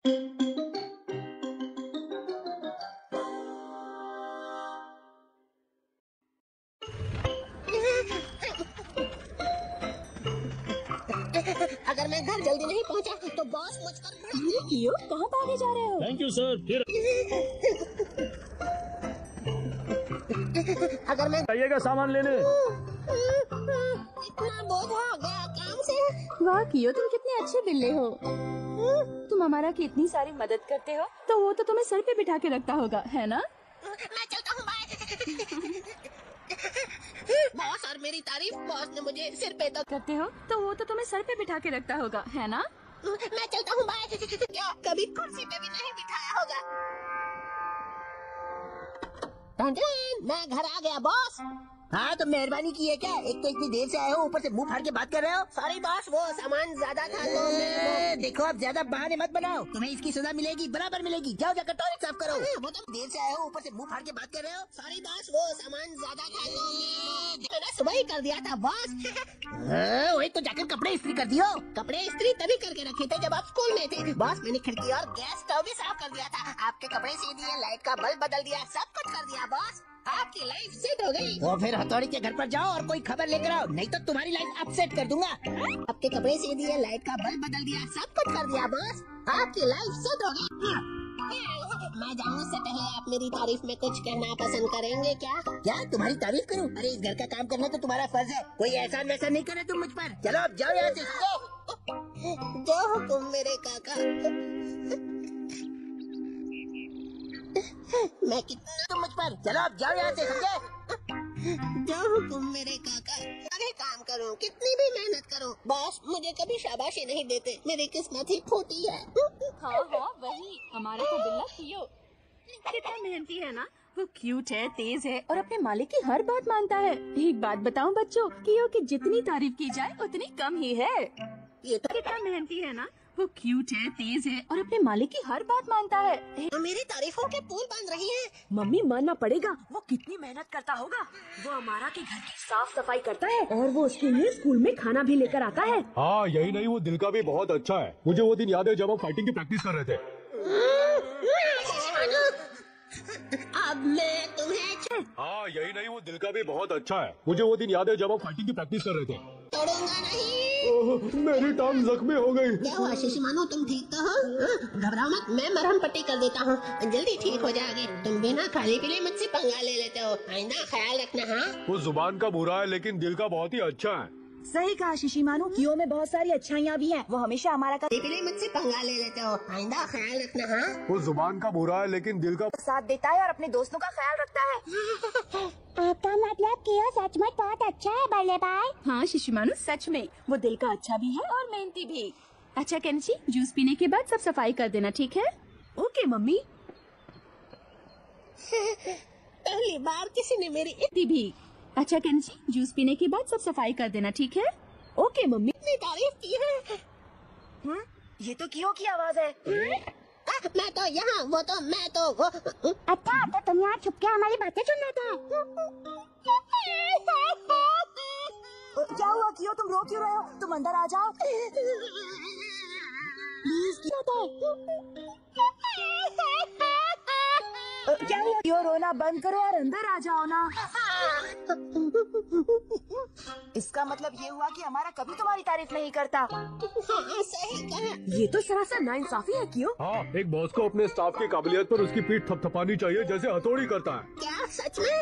अगर मैं घर जल्दी नहीं पहुंचा तो बॉस मुझ पर भड़केंगे। क्यों, कहाँ भागे जा रहे हो? Thank you sir. फिर अगर मैं आइएगा सामान लेने। इतना बोझ हो गया काम से। वाह कियो, तुम कितने अच्छे बिल्ले हो। तुम हमारा की इतनी सारी मदद करते हो तो वो तो तुम्हें सर पे बिठा के रखता होगा, है ना? मैं चलता हूँ, बाय। बॉस और मेरी तारीफ बॉस ने मुझे सिर पे तो करते हो तो वो तो तुम्हें सर पे बिठा के रखता होगा, है ना? मैं चलता हूँ, बाय। कभी कुर्सी पे भी नहीं बिठाया होगा। मैं घर आ गया बॉस। हाँ तो मेहरबानी की है क्या? एक तो इतनी देर से आए हो, ऊपर से मुंह फाड़ के बात कर रहे हो। सॉरी बॉस, वो सामान ज्यादा था तो मैं। देखो आप ज्यादा बहाने मत बनाओ, तुम्हें इसकी सजा मिलेगी, बराबर मिलेगी। जाओ जाकर टॉयलेट साफ करो। वो तो देर से आए हो, ऊपर से मुंह फाड़ के बात कर रहे हो। सॉरी बॉस, वो सामान ज्यादा था तो मैंने सुबह ही कर दिया था बॉस। वही तो जाकर कपड़े इस्त्री कर दियो। कपड़े इस्त्री तभी करके रखे थे जब आप स्कूल में थे बॉस। मैंने खिड़की और गैस स्टोव भी साफ कर दिया था। आपके कपड़े सी दिए, लाइट का बल्ब बदल दिया, सब कुछ कर दिया बॉस। आपकी लाइफ सेट हो गई। वो फिर हथौड़ी के घर पर जाओ और कोई खबर लेकर आओ, नहीं तो तुम्हारी लाइफ अपसेट कर दूंगा। आपके कपड़े सी दिए, लाइट का बल्ब बदल दिया, सब कुछ कर दिया बॉस। आपकी लाइफ सेट हो गई। मैं जाने से पहले आप मेरी तारीफ में कुछ करना पसंद करेंगे क्या? क्या तुम्हारी तारीफ करूं? अरे इस घर का काम करना तो तुम्हारा फर्ज है, कोई एहसान वैसा नहीं करे तुम मुझ पर। चलो अब जाओ यहाँ से। जो हुकुम मेरे काका। मैं कितना तुम मुझ पर। चलो आप जाओ यहाँ से, समझे? जाओ तुम मेरे काका। अरे काम करो, कितनी भी मेहनत करो, बॉस मुझे कभी शाबाशी नहीं देते। मेरी किस्मत ही फूटी है। हाँ, वही हमारा तो बिल्ला कियो। कितना मेहनती है ना। वो क्यूट है, तेज है और अपने मालिक की हर बात मानता है। एक बात बताऊं बच्चों, कियो की जितनी तारीफ की जाए उतनी कम ही है। ये तो कितना मेहनती है ना। वो क्यूट है, तेज है और अपने मालिक की हर बात मानता है। मेरी तारीफों के पुल बन रही है। मम्मी मानना पड़ेगा, वो कितनी मेहनत करता होगा। वो हमारा के घर की साफ सफाई करता है और वो उसके लिए स्कूल में खाना भी लेकर आता है। हाँ यही नहीं, वो दिल का भी बहुत अच्छा है। मुझे वो दिन याद है जब हम फाइटिंग की प्रैक्टिस कर रहे थे। अब मैं तुम्हें। हाँ यही नहीं, वो दिल का भी बहुत अच्छा है। मुझे वो दिन याद है जब हम फाइटिंग की प्रैक्टिस कर रहे थे। मेरी टांग जख्मी हो गई। क्या हुआ शिशुमानो, तुम ठीक तो हो? घबराओ मत, मैं मरहम पट्टी कर देता हूँ, जल्दी ठीक हो जाओगे। तुम बिना खाली पीने मुझसे पंगा ले लेते हो, आइंदा ख्याल रखना। हाँ वो जुबान का बुरा है लेकिन दिल का बहुत ही अच्छा है। सही कहा शिशुमानो, कियो में बहुत सारी अच्छाइयाँ भी हैं। वो हमेशा हमारा खाली पीने मुझसे पंगा ले लेते हो, आइंदा ख्याल रखना। हाँ वो जुबान का बुरा है लेकिन दिल का साथ देता है और अपने दोस्तों का ख्याल रखता है। आपका मतलब कियो सच में बहुत अच्छा है बल्ले भाई। हाँ शिशुमानो, सच में वो दिल का अच्छा भी है और मेहनती भी। अच्छा कंची, जूस पीने के बाद सब सफाई कर देना, ठीक है? Okay mummy. पहली बार किसी ने मेरी इतनी भी। अच्छा कंची, जूस पीने के बाद सब सफाई कर देना, ठीक है? Okay mummy. इतनी तारीफ की है। हाँ ये तो कियो की आवाज़ है। मैं तो यहाँ, वो तो मैं तो वो। अच्छा तो तुम यहाँ छुप के हमारी बातें सुन रहे थे। क्या हुआ कियो, तुम रो क्यों रहे हो? तुम अंदर आ जाओ प्लीज। क्या हुआ कियो, रोना बंद करो और अंदर आ जाओ ना। इसका मतलब ये हुआ कि हमारा कभी तुम्हारी तारीफ नहीं करता। सही कहा। ये तो सरासर नाइंसाफी है कियो। हाँ, एक बॉस को अपने स्टाफ की काबिलियत पर उसकी पीठ थपथपानी चाहिए जैसे हथौड़ी करता है। क्या सच में?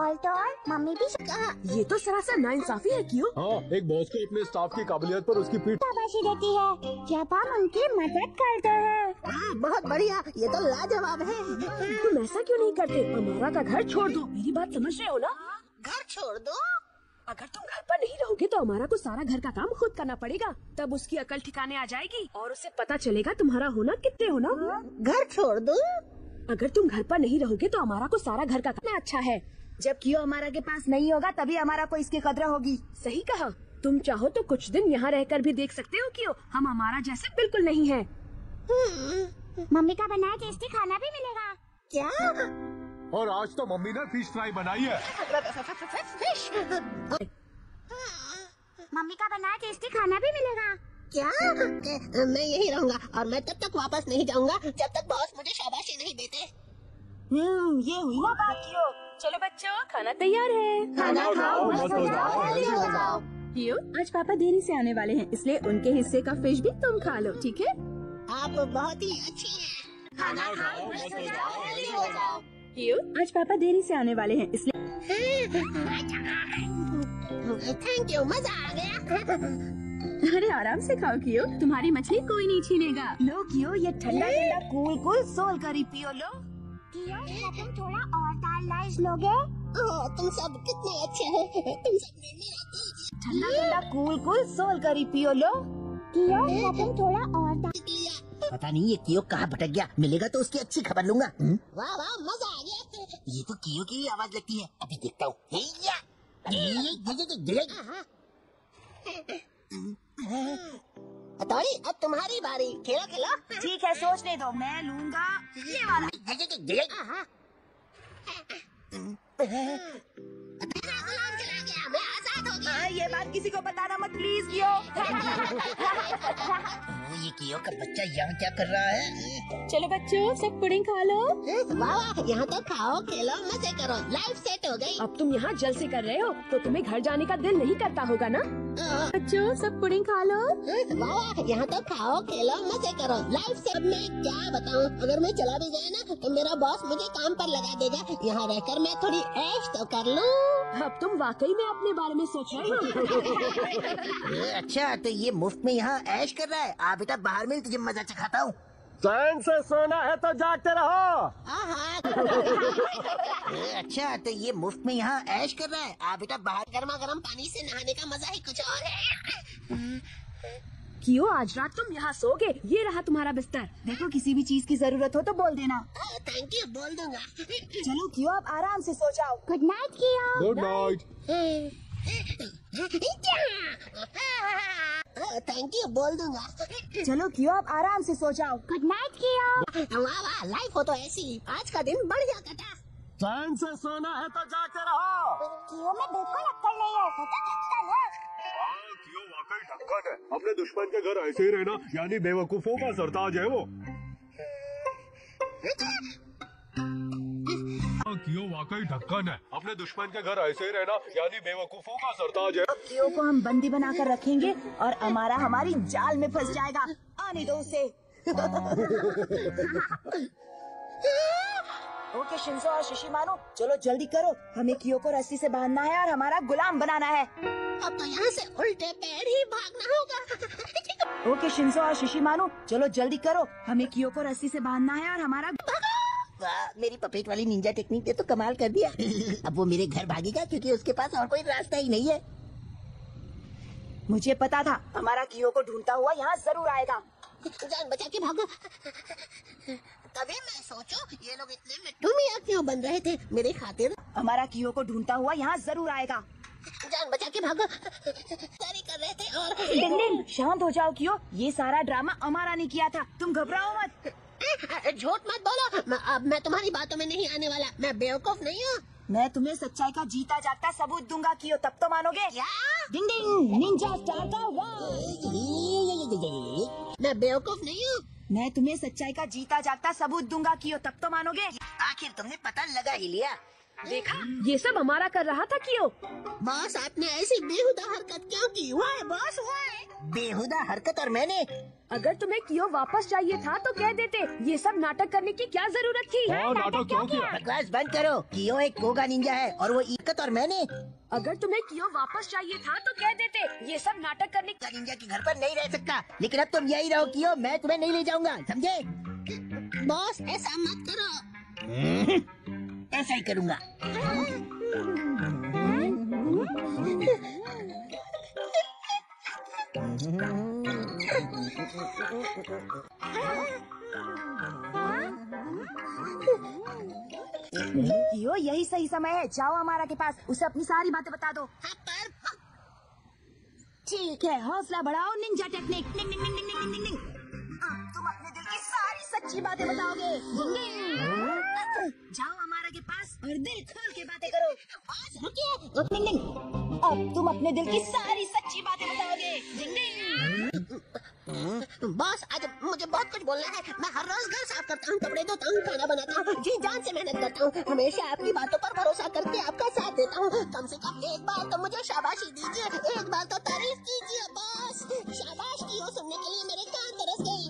और तो और मम्मी भी कहा। ये तो सरासर नाइंसाफी है कियो। हाँ, एक बॉस को अपने स्टाफ की काबिलियत पर उसकी पीठ शाबाशी देती है जब हम उनकी मदद करते हैं। बहुत बढ़िया, ये तो लाजवाब है। तुम ऐसा क्यों नहीं करते? हमारा का घर छोड़ दो, मेरी बात समझ रहे हो ना? घर छोड़ दो? अगर तुम घर पर नहीं रहोगे तो हमारा को सारा घर का काम खुद करना पड़ेगा। तब उसकी अकल ठिकाने आ जाएगी और उसे पता चलेगा तुम्हारा होना कितने होना। घर छोड़ दो? अगर तुम घर पर नहीं रहोगे तो हमारा को सारा घर का काम। अच्छा है, जब कियो हमारा के पास नहीं होगा तभी हमारा को इसकी कदर होगी। सही कहा। तुम चाहो तो कुछ दिन यहाँ रहकर भी देख सकते हो कियो, हम हमारा जैसे बिल्कुल नहीं है। मम्मी का बनाया टेस्टी खाना भी मिलेगा क्या? और आज तो मम्मी ने फिश फ्राई बनाई है। फिश। मम्मी का बनाया टेस्टी खाना भी मिलेगा क्या? मैं यही रहूंगा और मैं तब तक वापस नहीं जाऊंगा जब तक बॉस मुझे शाबाशी नहीं देते। ये हुई ना बाकियों। चलो बच्चों, खाना तैयार है। खाना खाओ, मस्त हो जाओ, हेल्दी हो जाओ। आज पापा देरी से आने वाले हैं, इसलिए उनके हिस्से का फिश भी तुम खा लो, ठीक है? आप बहुत ही अच्छी हैं। खाना खाओ, मस्त हो जाओ, हेल्दी हो जाओ। आज पापा देरी से आने वाले हैं, इसलिए थैंक यू, मजा आ गया। अरे आराम से खाओ कियो, तुम्हारी मछली कोई नहीं छीनेगा। लो कियो, ये ठंडा ठंडा कूल सोल करी पियो। लो कियो, क्या तुम थोड़ा और तालाइज लोगे? तुम सब कितने अच्छे हो, तुम सब ठंडा ठंडा कूल सोल करी पियो। लो कियो, क्या तुम थोड़ा और पता नहीं ये कियो कहाँ भटक गया, मिलेगा तो उसकी अच्छी खबर लूंगा। वाह वाह, मजा आ गया। ये तो कियो की आवाज लगती है, अभी देखता हूँ। हथौड़ी, अब तुम्हारी बारी, खेलो खेलो। ठीक है, सोचने दो, मैं लूंगा ये वाला। चला गया, मैं आजाद हो गया। ये बात किसी को बताना मत प्लीज कियो। ये कियो का बच्चा यहाँ क्या कर रहा है? चलो बच्चों, सब पुडिंग खा लो। वाह, यहाँ तो खाओ, खेलो, मजे करो, लाइफ सेट हो गई। अब तुम यहाँ जलसे कर रहे हो तो तुम्हें घर जाने का दिल नहीं करता होगा ना? बच्चों, सब पुडिंग खा लो। वाह, यहाँ तो खाओ, खेलो, मजे करो, लाइफ सेट। मैं क्या बताऊँ, अगर मैं चला भी गया ना तो मेरा बॉस मुझे काम पर लगा देगा। यहाँ रहकर मैं थोड़ी ऐश तो कर लूँ। अब तुम वाकई में अपने बारे में सोच रहे हो। अच्छा, तो ये मुफ्त में यहाँ ऐश कर रहा है। आ बेटा, बाहर में तुझे मजा चखाता हूँ। चैन से सोना है तो जागते रहो। अच्छा, तो ये मुफ्त में यहाँ ऐश कर रहा है। आ बेटा, बाहर गर्मा गर्म पानी से नहाने का मजा ही कुछ और है। कियो, आज रात तुम यहाँ सोगे। ये रहा तुम्हारा बिस्तर, देखो किसी भी चीज की जरूरत हो तो बोल देना। थैंक यू, बोल दूंगा। चलो कियो, आप आराम से सो जाओ। गुड नाइट कियो। Good night. थैंक यू, बोल दूंगा। चलो कियो, आप आराम से सो जाओ। गुड नाइट कियो। वाह वाह, लाइफ हो तो ऐसी। आज का दिन बढ़िया कटा। चैन से सोना है तो जाके रहो। कियो में बिल्कुल अक्कल नहीं है, होता कितना है। कियो वाकई ढक्कन है, अपने दुश्मन के घर ऐसे ही रहना यानी बेवकूफों का सरताज है वो। कियो वाकई ढक्कन है, अपने दुश्मन के घर ऐसे ही रहना यानी बेवकूफों का सरताज है। कियो को हम बंदी बनाकर रखेंगे और अमारा हमारी जाल में फंस जाएगा। आने दो उसे। ओके शिंसो और शिशिमानो, चलो जल्दी करो, हमें कियो को रस्सी से बांधना है और हमारा गुलाम बनाना है। अब तो यहाँ से उल्टे पैर ही भागना होगा। ओके शिंसो और शिशिमानो, चलो जल्दी करो, हमें कियो को रस्सी से बांधना है और हमारा। वाह, मेरी पपेट वाली निंजा टेक्निक ने तो कमाल कर दिया। अब वो मेरे घर भागेगा क्योंकि उसके पास और कोई रास्ता ही नहीं है। मुझे पता था हमारा कियो को ढूंढता हुआ यहाँ जरूर आएगा। जान बचा के भागो। तभी मैं सोचूं ये लोग इतने मिट्टू मियां क्यों बन रहे थे मेरे खातिर। हमारा कियो को ढूंढता हुआ यहाँ जरूर आएगा। जान बचा के भागो। तैयारी कर रहे थे और दिन-दिन। शांत हो जाओ कियो, ये सारा ड्रामा अमारा ने किया था, तुम घबराओ मत। झूठ मत बोलो, अब मैं तुम्हारी बातों में नहीं आने वाला। मैं बेवकूफ नहीं हूँ। मैं तुम्हें सच्चाई का जीता जागता सबूत दूंगा कियो, तब तो मानोगे। डिंग डिंग, निंजा स्टार का वार। मैं बेवकूफ नहीं हूँ। मैं तुम्हें सच्चाई का जीता जागता सबूत दूंगा कियो, तब तो मानोगे। आखिर तुमने पता लगा ही लिया। देखा, ये सब हमारा कर रहा था कियो। बॉस, आपने ऐसी बेहुदा हरकत क्यों की? वाह बॉस, वाह बेहुदा हरकत। और मैंने, अगर तुम्हें कियो वापस चाहिए था तो कह देते। ये सब नाटक करने की क्या जरूरत थी? नाटक क्यों किया? बकवास बंद करो। कियो एक कोगा निंजा है और वो इक्कत। और मैंने, अगर तुम्हें कियो वापस चाहिए था तो कह देते। ये सब नाटक करने का। निंजा के घर पर नहीं रह सकता, लेकिन अब तुम यही रहो कियो, मैं तुम्हें नहीं ले जाऊँगा, समझे? बॉस, ऐसा मत करो। ऐसा ही करूँगा। कियो, यही सही समय है, जाओ हमारा के पास, उसे अपनी सारी बातें बता दो। ठीक है, हौसला बढ़ाओ, निंजा टेक्निक। निंग निंग निंग निंग निंग निंग। अब तुम अपने दिल की सारी सच्ची बातें बताओगे। जाओ हमारा के पास और दिल खोल के बातें करो। रुकिए, अब तुम अपने दिल की सारी सच्ची बातें बताओगे। बॉस आज मुझे बहुत कुछ बोलना है। मैं हर रोज घर साफ करता हूँ, कपड़े धोता हूँ, खाना बनाता हूँ, जी जान से मेहनत करता हूँ, हमेशा आपकी बातों पर भरोसा करके आपका साथ देता हूँ। कम से कम एक बार तो मुझे शाबाशी दीजिए, एक बार तो तारीफ कीजिए। बॉस शाबाश की हो सुनने के लिए मेरे कान तरस गए।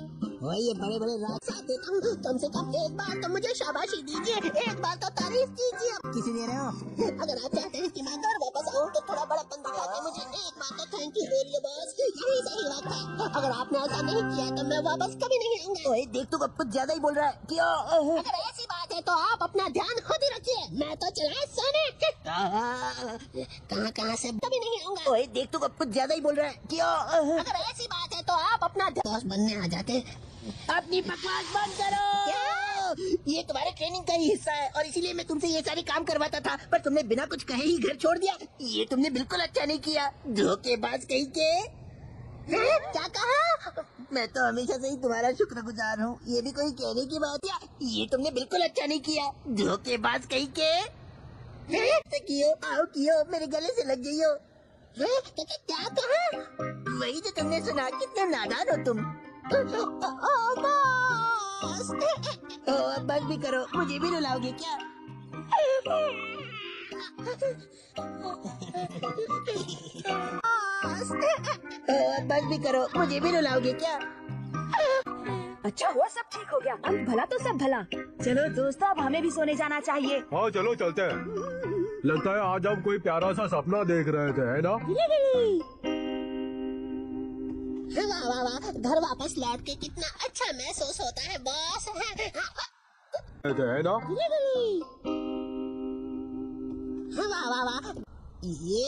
वही बड़े बड़े राज साथ देता हूँ, कम से कम एक बार तो मुझे शाबाशी दीजिए, एक बार तो तारीफ कीजिए। किसी दे रहे हो? अगर आप चाहते हैं कि मैं घर वापस आऊँ तो थोड़ा बड़ापन दिखा के मुझे एक बार तो थैंक यू बोलिए। बॉस यही सही बात है, अगर आपने ऐसा नहीं किया तो मैं वापस कभी नहीं आऊंगा। ओए देख तू कुछ ज्यादा ही बोल रहा है। क्या अगर ऐसी बात है तो आप अपना ध्यान खुद ही रखिए, मैं तो चला सोने। कहाँ से कभी नहीं आऊंगा। ओए देख तू कुछ ज्यादा ही बोल रहा है। क्या अगर ऐसी बात है तो आप अपना दोस्त बनने आ जाते। अपनी बकवास बंद करो। ये तुम्हारे ट्रेनिंग का ही हिस्सा है और इसीलिए मैं तुमसे ये सारे काम करवाता था, पर तुमने बिना कुछ कहे ही घर छोड़ दिया। ये तुमने बिल्कुल अच्छा नहीं किया। धोखेबाज कही के क्या कहा? मैं तो हमेशा से ही तुम्हारा शुक्रगुजार हूँ, ये भी कोई कहने की बात है। ये तुमने बिल्कुल अच्छा नहीं किया, धोखेबाज कही के। आओ कियो मेरे गले से लग गई हो। क्या कहा? वही जो तुमने सुना। कितने नादान हो तुम। बस भी करो, मुझे भी रुलाओगे क्या? बस भी करो, मुझे भी रुलाओगे क्या? अच्छा हुआ सब ठीक हो गया, अंत भला तो सब भला। चलो दोस्तों अब हमें भी सोने जाना चाहिए। हाँ चलो चलते हैं। लगता है आज हम कोई प्यारा सा सपना देख रहे थे, है ना? वाह वाह वाह, घर वापस लौट के कितना अच्छा महसूस होता है बॉस, है ना? वाह वाह वाह, ये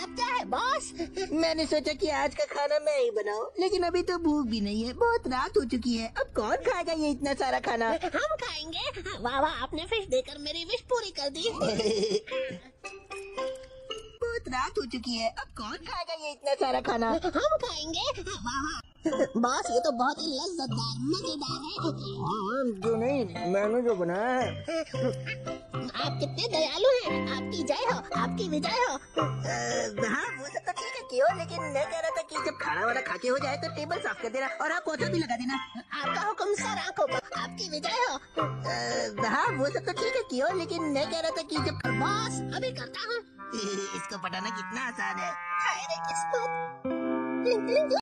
सब क्या है बॉस? मैंने सोचा कि आज का खाना मैं ही बनाऊं, लेकिन अभी तो भूख भी नहीं है, बहुत रात हो चुकी है। अब कौन खाएगा ये इतना सारा खाना? हम खाएंगे। वाह वाह, आपने फिश देकर मेरी विश पूरी कर दी। बहुत रात हो चुकी है, अब कौन खाएगा ये इतना सारा खाना? हम खाएंगे। वाह वाह बॉस, ये तो बहुत ही लज्जतदार मजेदार है। जो नहीं, मैंने जो बनाया है। आप कितने दयालु हैं, आपकी जय हो, आपकी विजय हो। हाँ वो सब तो ठीक है क्यों, लेकिन मैं कह रहा था कि जब खाना वाला खा के हो जाए तो टेबल साफ कर देना और आप पोछा भी लगा देना। आपका हुक्म सर, आंखों पर आपकी विजय हो। हाँ वो सब तो ठीक है क्यों, लेकिन मैं कह रहा था कि जब बॉस अभी करता हूँ। इसको पटाना कितना आसान है।